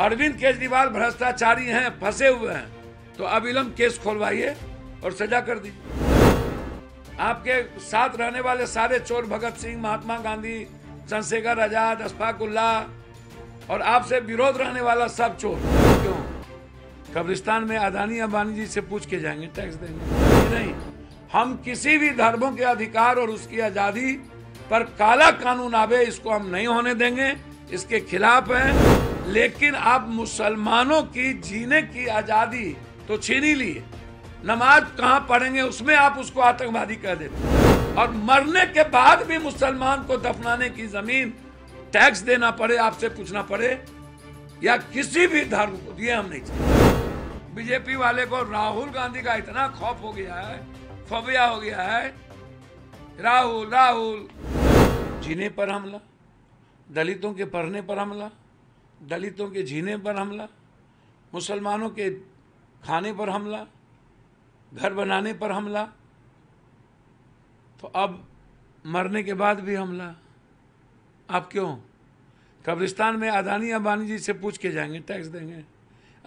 अरविंद केजरीवाल भ्रष्टाचारी हैं, फंसे हुए हैं, तो अविलंब केस खोलवाइए और सजा कर दीजिए। आपके साथ रहने वाले सारे चोर, भगत सिंह, महात्मा गांधी, चंद्रशेखर आजाद, अश्फाक उल्लाह और आपसे विरोध रहने वाला सब चोर, क्यों कब्रिस्तान में अदानी अंबानी जी से पूछ के जाएंगे, टैक्स देंगे? नहीं, हम किसी भी धर्मों के अधिकार और उसकी आज़ादी पर काला कानून आवे, इसको हम नहीं होने देंगे, इसके खिलाफ हैं। लेकिन आप मुसलमानों की जीने की आज़ादी तो छीन ही ली, नमाज कहाँ पढ़ेंगे उसमें आप उसको आतंकवादी कह देते, और मरने के बाद भी मुसलमान को दफनाने की जमीन टैक्स देना पड़े, आपसे पूछना पड़े, या किसी भी धर्म को, ये हम नहीं चाहते। बीजेपी वाले को राहुल गांधी का इतना खौफ हो गया है, फबिया हो गया है, राहुल राहुल। जीने पर हमला, दलितों के पढ़ने पर हमला, दलितों के जीने पर हमला, मुसलमानों के खाने पर हमला, घर बनाने पर हमला, तो अब मरने के बाद भी हमला, आप क्यों? कब्रिस्तान में अदानी अंबानी जी से पूछ के जाएंगे, टैक्स देंगे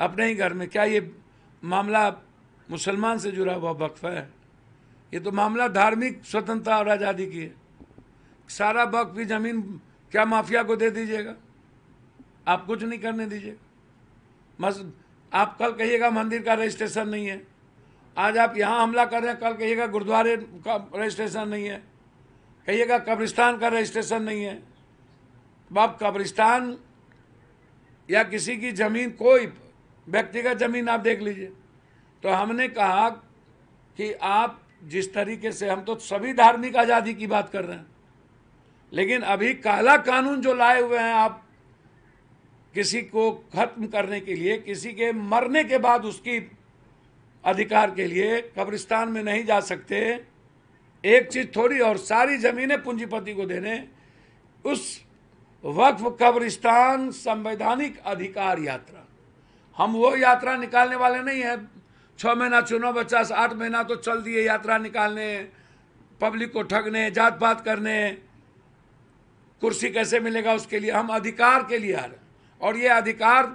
अपने ही घर में। क्या ये मामला मुसलमान से जुड़ा हुआ वक्फ है? ये तो मामला धार्मिक स्वतंत्रता और आज़ादी की है। सारा वक्फ भी ज़मीन क्या माफिया को दे दीजिएगा? आप कुछ नहीं करने दीजिएगा। आप कल कहिएगा मंदिर का रजिस्ट्रेशन नहीं है, आज आप यहाँ हमला कर रहे हैं, कल कहिएगा गुरुद्वारे का रजिस्ट्रेशन नहीं है, कहिएगा कब्रिस्तान का रजिस्ट्रेशन नहीं है। तो आप कब्रिस्तान या किसी की ज़मीन, कोई व्यक्तिगत ज़मीन आप देख लीजिए। तो हमने कहा कि आप जिस तरीके से, हम तो सभी धार्मिक आज़ादी की बात कर रहे हैं, लेकिन अभी काला कानून जो लाए हुए हैं आप, किसी को खत्म करने के लिए, किसी के मरने के बाद उसकी अधिकार के लिए कब्रिस्तान में नहीं जा सकते, एक चीज़ थोड़ी, और सारी ज़मीनें पूंजीपति को देने, उस वक्फ कब्रिस्तान संवैधानिक अधिकार यात्रा, हम वो यात्रा निकालने वाले नहीं हैं। 6 महीना चुनाव बच्चा, 8 महीना तो चल दिए यात्रा निकालने, पब्लिक को ठगने, जात पात करने, कुर्सी कैसे मिलेगा उसके लिए। हम अधिकार के लिए आ रहे हैं, और ये अधिकार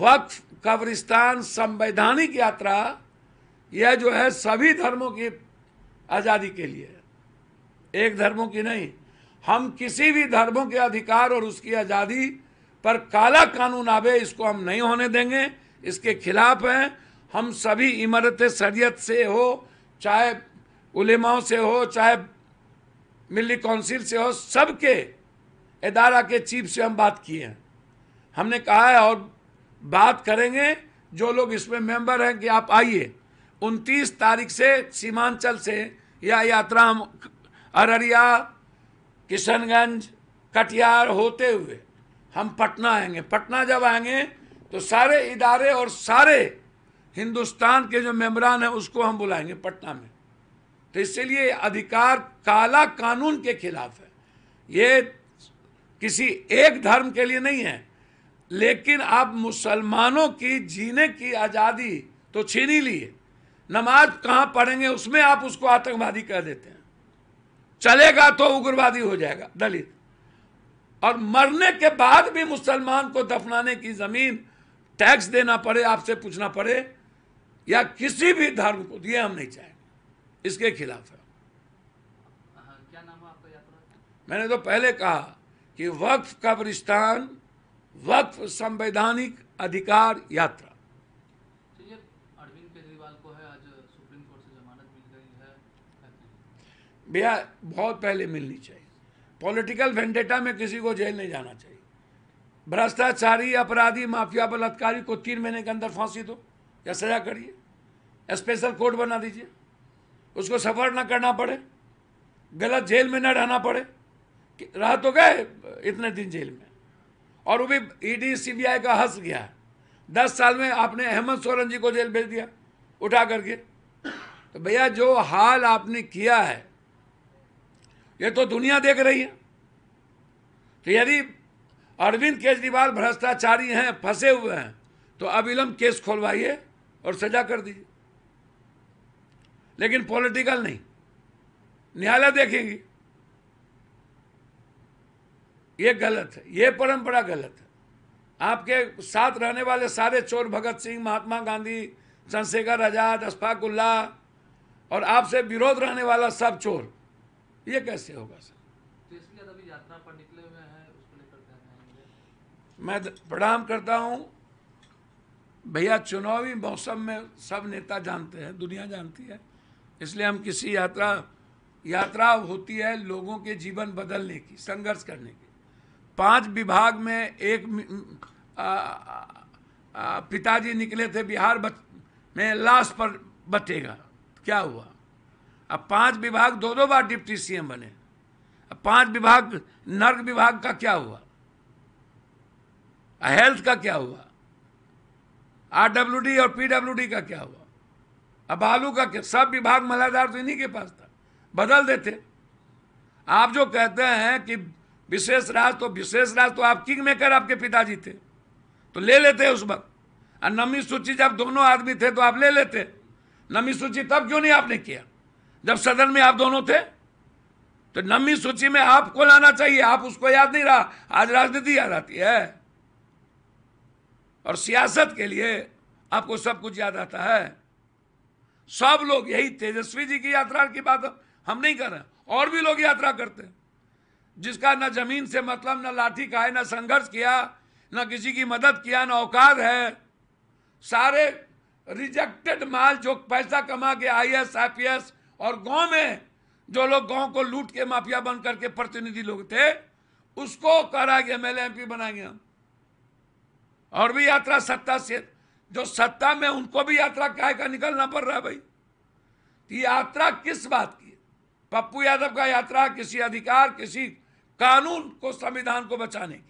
वक्फ कब्रिस्तान संवैधानिक यात्रा, यह जो है सभी धर्मों की आज़ादी के लिए, एक धर्मों की नहीं। हम किसी भी धर्मों के अधिकार और उसकी आज़ादी पर काला कानून आवे, इसको हम नहीं होने देंगे, इसके खिलाफ हैं। हम सभी इमारत शरीयत से हो, चाहे उलेमाओं से हो, चाहे मिली काउंसिल से हो, सबके इदारा के चीफ से हम बात की है। हमने कहा है और बात करेंगे, जो लोग इसमें मेंबर हैं, कि आप आइए। 29 तारीख से सीमांचल से यह यात्रा हम अररिया, किशनगंज, कटिहार होते हुए हम पटना आएंगे। पटना जब आएंगे तो सारे इदारे और सारे हिंदुस्तान के जो मेम्बरान हैं उसको हम बुलाएंगे पटना में। तो इसलिए अधिकार काला कानून के खिलाफ है, ये किसी एक धर्म के लिए नहीं है। लेकिन आप मुसलमानों की जीने की आज़ादी तो छीन ही ली, नमाज कहाँ पढ़ेंगे उसमें आप उसको आतंकवादी कह देते हैं, चलेगा तो उग्रवादी हो जाएगा दलित, और मरने के बाद भी मुसलमान को दफनाने की ज़मीन टैक्स देना पड़े, आपसे पूछना पड़े, या किसी भी धर्म को, ये हम नहीं चाहेंगे, इसके खिलाफ है। क्या नाम है आपका यात्रा? मैंने तो पहले कहा कि वक्फ कब्रिस्तान, वक्फ संवैधानिक अधिकार यात्रा। अरविंद केजरीवाल को है आज सुप्रीम कोर्ट से जमानत मिल गई है, भैया बहुत पहले मिलनी चाहिए। पॉलिटिकल वेंडेटा में किसी को जेल नहीं जाना चाहिए। भ्रष्टाचारी, अपराधी, माफिया, बलात्कारी को 3 महीने के अंदर फांसी दो या सजा करिए, स्पेशल कोर्ट बना दीजिए, उसको सफर ना करना पड़े, गलत जेल में ना रहना पड़े, रह तो गए इतने दिन जेल में, और वो भी ईडी सीबीआई का हंस गया है। 10 साल में आपने अहमद सोरेन जी को जेल भेज दिया उठा करके। तो भैया जो हाल आपने किया है ये तो दुनिया देख रही है। तो यदि अरविंद केजरीवाल भ्रष्टाचारी हैं, फंसे हुए हैं, तो अविलंब केस खोलवाइए और सजा कर दीजिए, लेकिन पॉलिटिकल नहीं, न्यायालय देखेंगी। ये गलत है, ये परंपरा गलत है। आपके साथ रहने वाले सारे चोर भगत सिंह, महात्मा गांधी, चंद्रशेखर आजाद, अश्फाक उल्लाह और आपसे विरोध रहने वाला सब चोर, ये कैसे होगा सर? तेजस्वी यादव की यात्रा पर निकले हुए हैं, उसको लेकर क्या कहेंगे? मैं प्रणाम करता हूँ भैया, चुनावी मौसम में सब नेता जानते हैं, दुनिया जानती है, इसलिए हम किसी यात्रा होती है लोगों के जीवन बदलने की, संघर्ष करने की। 5 विभाग में एक पिताजी निकले थे, बिहार में लाश पर बटेगा, क्या हुआ? अब 5 विभाग 2-2 बार डिप्टी सीएम बने, अब 5 विभाग, नर्क विभाग का क्या हुआ? हेल्थ का क्या हुआ? आरडब्ल्यूडी और पीडब्ल्यूडी का क्या हुआ? अब आलू का क्या? सब विभाग मलादार तो इन्हीं के पास था, बदल देते। आप जो कहते हैं कि विशेष राज तो आप किंग मेकर आपके पिताजी थे तो ले लेते उस वक्त, और नमी सूची जब दोनों आदमी थे तो आप ले लेते। नमी सूची तब क्यों नहीं आपने किया जब सदन में आप दोनों थे? तो नमी सूची में आपको लाना चाहिए, आप उसको याद नहीं रहा। आज राजनीति याद आती है और सियासत के लिए आपको सब कुछ याद आता है। सब लोग, यही तेजस्वी जी की यात्रा की बात हम नहीं कर रहे हैं, और भी लोग यात्रा करते हैं जिसका ना जमीन से मतलब, ना लाठी का है, ना संघर्ष किया, ना किसी की मदद किया, ना औकात है। सारे रिजेक्टेड माल जो पैसा कमा के IAS IPS और गांव में जो लोग गांव को लूट के माफिया बन करके प्रतिनिधि लोग थे, उसको करा के MLA MP बनाएंगे हम। और भी यात्रा, सत्ता से जो सत्ता में उनको भी यात्रा काय का निकलना पड़ रहा है भाई। ये यात्रा किस बात की? पप्पू यादव का यात्रा किसी अधिकार, किसी कानून को, संविधान को बचाने की,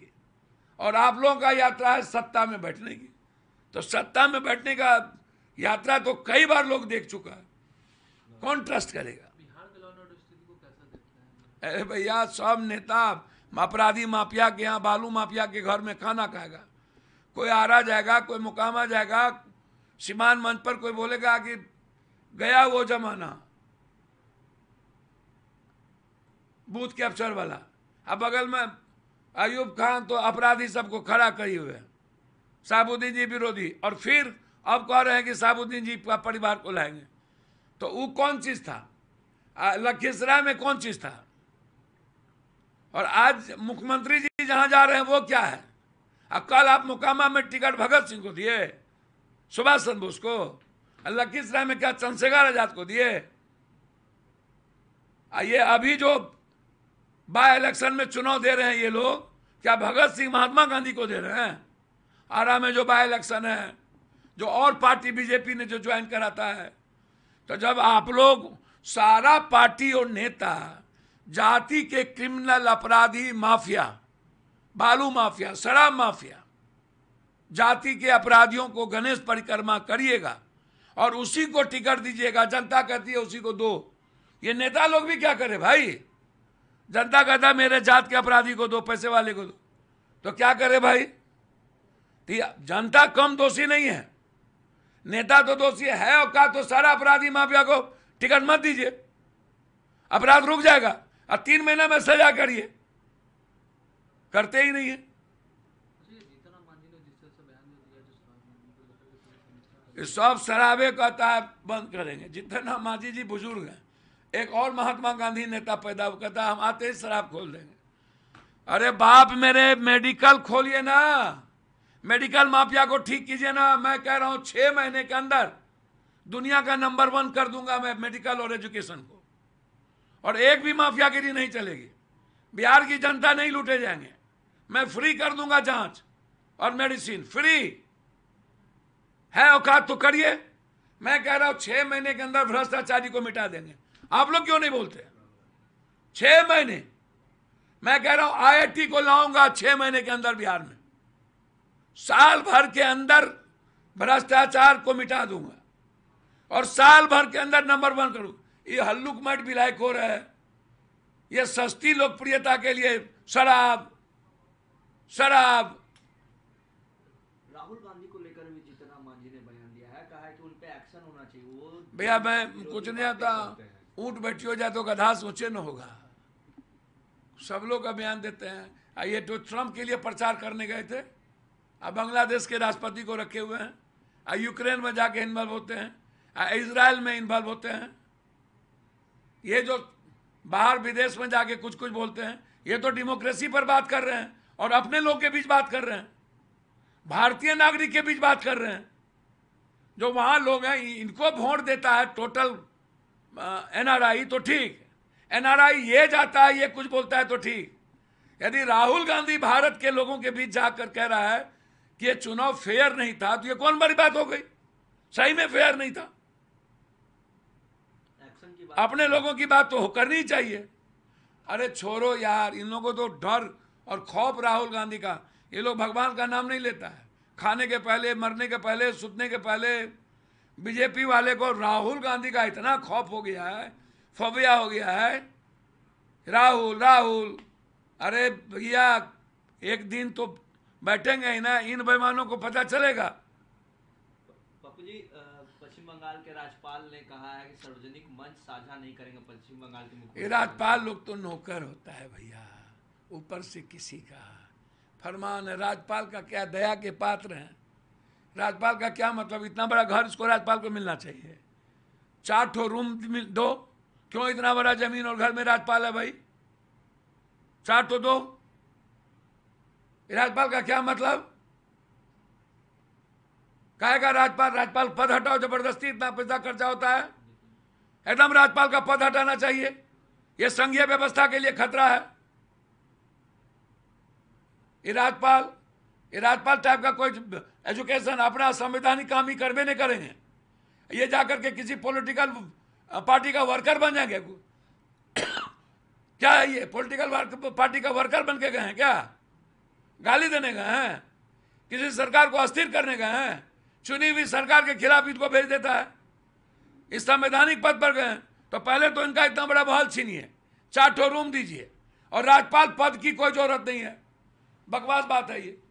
और आप लोगों का यात्रा है सत्ता में बैठने की। तो सत्ता में बैठने का यात्रा तो कई बार लोग देख चुका है, कौन ट्रस्ट करेगा? बिहार के लॉ एंड ऑर्डर स्थिति को कैसा देखते हैं? अरे भैया, सब नेता अपराधी माफिया के यहाँ, बालू माफिया के घर में खाना खाएगा। कोई आरा जाएगा, कोई मोकामा जाएगा, सीमान मंच पर कोई बोलेगा कि गया वो जमाना, बूथ कैप्चर वाला। अब बगल में अयुब खान तो अपराधी सबको खड़ा करी हुए है, साबुद्दीन जी विरोधी, और फिर अब कह रहे हैं कि साबुद्दीन जी का परिवार को लाएंगे। तो वो कौन चीज़ था? लखीसराय में कौन चीज़ था? और आज मुख्यमंत्री जी जहाँ जा रहे हैं वो क्या है? अब कल आप मोकामा में टिकट भगत सिंह को दिए, सुभाष चंद्र बोस को, लखीसराय में क्या चंद्रशेखर आजाद को दिए? ये अभी जो बाय इलेक्शन में चुनाव दे रहे हैं ये लोग, क्या भगत सिंह, महात्मा गांधी को दे रहे हैं? आरा में जो बाय इलेक्शन है, जो और पार्टी BJP ने जो ज्वाइन कराता है, तो जब आप लोग सारा पार्टी और नेता जाति के क्रिमिनल, अपराधी माफिया, बालू माफिया, शराब माफिया, जाति के अपराधियों को गणेश परिक्रमा करिएगा और उसी को टिकट दीजिएगा। जनता कहती है उसी को दो। ये नेता लोग भी क्या करे भाई? जनता कहता है मेरे जात के अपराधी को दो, पैसे वाले को दो, तो क्या करे भाई? जनता कम दोषी नहीं है, नेता तो दोषी है। और कहा तो सारा अपराधी माफिया को टिकट मत दीजिए, अपराध रुक जाएगा, और 3 महीने में सजा करिए, करते ही नहीं है। सब शराबे कहता है बंद करेंगे। जितना मांझी जी बुजुर्ग हैं, एक और महात्मा गांधी नेता पैदा हुआ, कहता हम आते ही शराब खोल देंगे। अरे बाप मेरे, मेडिकल खोलिए ना, मेडिकल माफिया को ठीक कीजिए ना। मैं कह रहा हूँ 6 महीने के अंदर दुनिया का नंबर 1 कर दूंगा मैं मेडिकल और एजुकेशन को, और एक भी माफियागिरी नहीं चलेगी, बिहार की जनता नहीं लूटे जाएंगे। मैं फ्री कर दूंगा जाँच और मेडिसिन फ्री है, औकात तो करिए। मैं कह रहा हूँ 6 महीने के अंदर भ्रष्टाचारी को मिटा देंगे, आप लोग क्यों नहीं बोलते? 6 महीने, मैं कह रहा हूं IIT को लाऊंगा 6 महीने के अंदर बिहार में, साल भर के अंदर भ्रष्टाचार को मिटा दूंगा और साल भर के अंदर नंबर 1 करूंगा। ये हल्लुक मट विलायक हो रहा है, ये सस्ती लोकप्रियता के लिए शराब। राहुल गांधी को लेकर भी जितना मांझी ने बयान दिया है, कहा है कि उन पे एक्शन होना चाहिए। वो भैया, मैं कुछ नहीं आता, ऊँट बैठी हो जाए तो गधा सोचे न होगा। सब लोग अभियान देते हैं। ये तो ट्रम्प के लिए प्रचार करने गए थे, अब बांग्लादेश के राष्ट्रपति को रखे हुए हैं, यूक्रेन में जाके इन्वॉल्व होते हैं, इजराइल में इन्वॉल्व होते हैं, ये जो बाहर विदेश में जाके कुछ कुछ बोलते हैं, ये तो डेमोक्रेसी पर बात कर रहे हैं और अपने लोग के बीच बात कर रहे हैं, भारतीय नागरिक के बीच बात कर रहे हैं। जो वहाँ लोग हैं इनको वोट देता है टोटल एनआरआई तो ठीक, एनआरआई ये जाता है ये कुछ बोलता है तो ठीक। यदि राहुल गांधी भारत के लोगों के बीच जाकर कह रहा है कि ये चुनाव फेयर नहीं था तो ये कौन बड़ी बात हो गई? सही में फेयर नहीं था। अपने लोगों की बात तो करनी चाहिए। अरे छोड़ो यार, इन लोगों को तो डर और खौफ राहुल गांधी का, ये लोग भगवान का नाम नहीं लेता है। खाने के पहले, मरने के पहले, सुतने के पहले बीजेपी वाले को राहुल गांधी का इतना खौफ हो गया है, फबिया हो गया है। राहुल राहुल, अरे भैया एक दिन तो बैठेंगे ही ना, इन बेईमानों को पता चलेगा। पप्पू जी, पश्चिम बंगाल के राज्यपाल ने कहा है कि सार्वजनिक मंच साझा नहीं करेंगे। पश्चिम बंगाल के राज्यपाल लोग तो नौकर होता है भैया, ऊपर से किसी का फरमान है। राज्यपाल का क्या दया के पात्र हैं? राज्यपाल का क्या मतलब? इतना बड़ा घर इसको राज्यपाल को मिलना चाहिए, 4 रूम दो। क्यों इतना बड़ा जमीन और घर में राज्यपाल है भाई? 4 दो। राज्यपाल का क्या मतलब? कहेगा राज्यपाल, राज्यपाल पद हटाओ, जबरदस्ती इतना पैसा खर्चा होता है, एकदम राज्यपाल का पद हटाना चाहिए, यह संघीय व्यवस्था के लिए खतरा है। राज्यपाल टाइप का कोई एजुकेशन, अपना संवैधानिक काम ही करवे नहीं करेंगे, ये जाकर के किसी पॉलिटिकल पार्टी का वर्कर बन जाएंगे। क्या है ये, पॉलिटिकल पार्टी का वर्कर बन के गए हैं क्या? गाली देने गए हैं, किसी सरकार को अस्थिर करने गए हैं, चुनी हुई सरकार के खिलाफ इनको भेज देता है। इस संवैधानिक पद पर गए हैं तो पहले तो इनका इतना बड़ा बहाल छीनिए, 4 रूम दीजिए, और राज्यपाल पद की कोई जरूरत नहीं है। बकवास बात है ये।